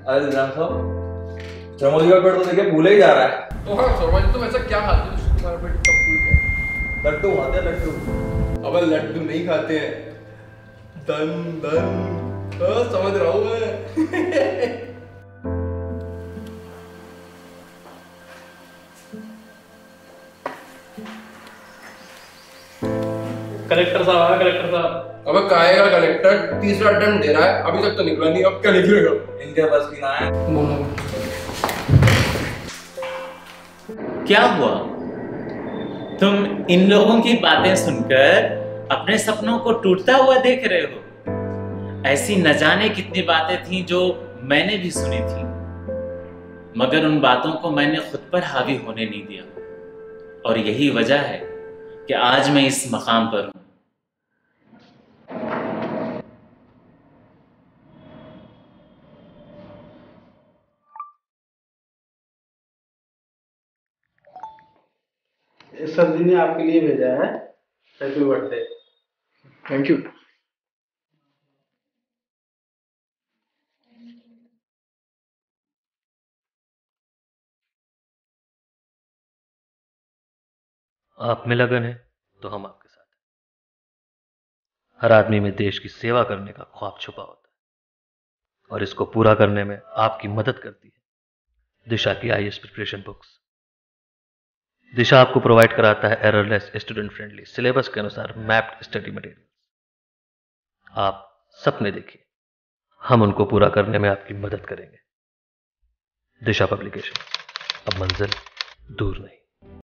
सरमोजी का पेट तो देखिए भूले ही जा रहा है। तो हाँ सरमोजी तुम ऐसा क्या खाते हो तुम्हारा पेट सब फूल गया? लड्डू खाते हैं लड्डू। अब लड्डू नहीं खाते हैं दन दन। समझ रहा हूँ मैं। कलेक्टर साहब आया। कलेक्टर साहब अबे काहे का कलेक्टर? तीसरा अटेम्प्ट दे रहा है, अभी तक तो निकला नहीं, अब क्या निकलेगा? इनके पास की ना है। क्या हुआ? तुम इन लोगों की बातें सुनकर अपने सपनों को टूटता हुआ देख रहे हो? ऐसी न जाने कितनी बातें थीं जो मैंने भी सुनी थी, मगर उन बातों को मैंने खुद पर हावी होने नहीं दिया, और यही वजह है कि आज मैं इस मकाम पर हूं। सर जी ने आपके लिए भेजा है हैप्पी बर्थडे। Thank you. आप में लगन है तो हम आपके साथ हैं। हर आदमी में देश की सेवा करने का ख्वाब छुपा होता है, और इसको पूरा करने में आपकी मदद करती है दिशा की IAS प्रिपरेशन बुक्स। दिशा आपको प्रोवाइड कराता है एररलेस, स्टूडेंट फ्रेंडली, सिलेबस के अनुसार मैप्ड स्टडी मटेरियल। आप सपने देखिए, हम उनको पूरा करने में आपकी मदद करेंगे। दिशा पब्लिकेशन, अब मंजिल दूर नहीं।